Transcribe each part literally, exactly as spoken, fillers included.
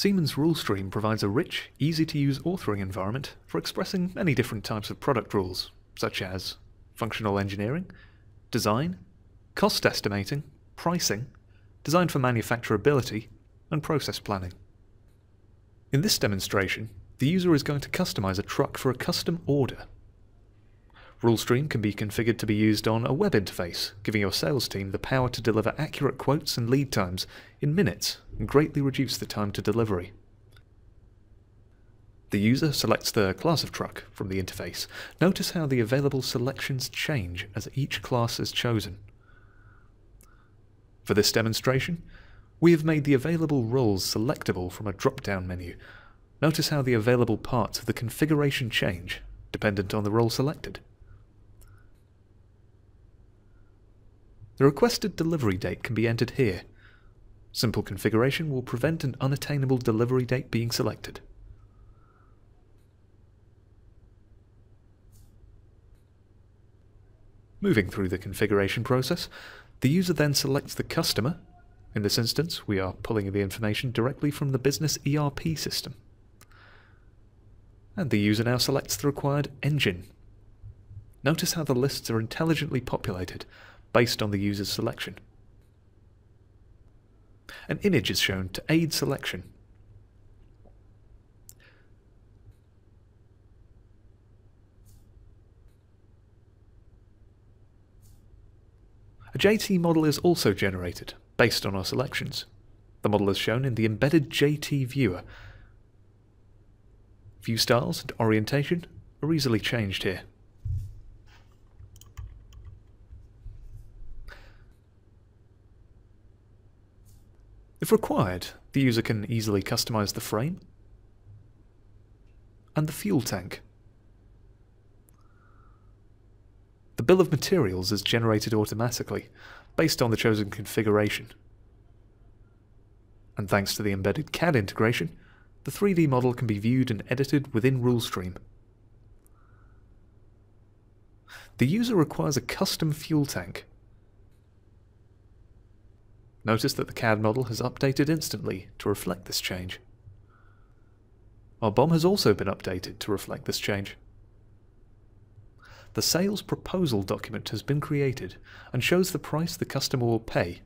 Siemens RuleStream provides a rich, easy-to-use authoring environment for expressing many different types of product rules, such as functional engineering, design, cost estimating, pricing, design for manufacturability, and process planning. In this demonstration, the user is going to customize a truck for a custom order. RuleStream can be configured to be used on a web interface, giving your sales team the power to deliver accurate quotes and lead times in minutes and greatly reduce the time to delivery. The user selects the class of truck from the interface. Notice how the available selections change as each class is chosen. For this demonstration, we have made the available roles selectable from a drop-down menu. Notice how the available parts of the configuration change, dependent on the role selected. The requested delivery date can be entered here. Simple configuration will prevent an unattainable delivery date being selected. Moving through the configuration process, the user then selects the customer. In this instance, we are pulling the information directly from the business E R P system. And the user now selects the required engine. Notice how the lists are intelligently populated, based on the user's selection. An image is shown to aid selection. A J T model is also generated, based on our selections. The model is shown in the embedded J T viewer. View styles and orientation are easily changed here. If required, the user can easily customize the frame and the fuel tank. The bill of materials is generated automatically, based on the chosen configuration. And thanks to the embedded C A D integration, the three D model can be viewed and edited within RuleStream. The user requires a custom fuel tank. Notice that the C A D model has updated instantly to reflect this change. Our B O M has also been updated to reflect this change. The sales proposal document has been created and shows the price the customer will pay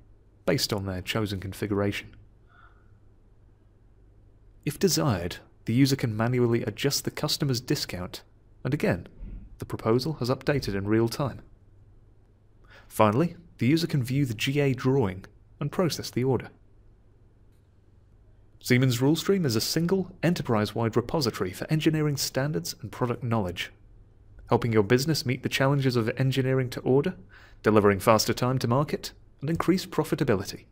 based on their chosen configuration. If desired, the user can manually adjust the customer's discount, and again, the proposal has updated in real time. Finally, the user can view the G A drawing and process the order. Siemens RuleStream is a single, enterprise-wide repository for engineering standards and product knowledge, helping your business meet the challenges of engineering to order, delivering faster time to market, and increased profitability.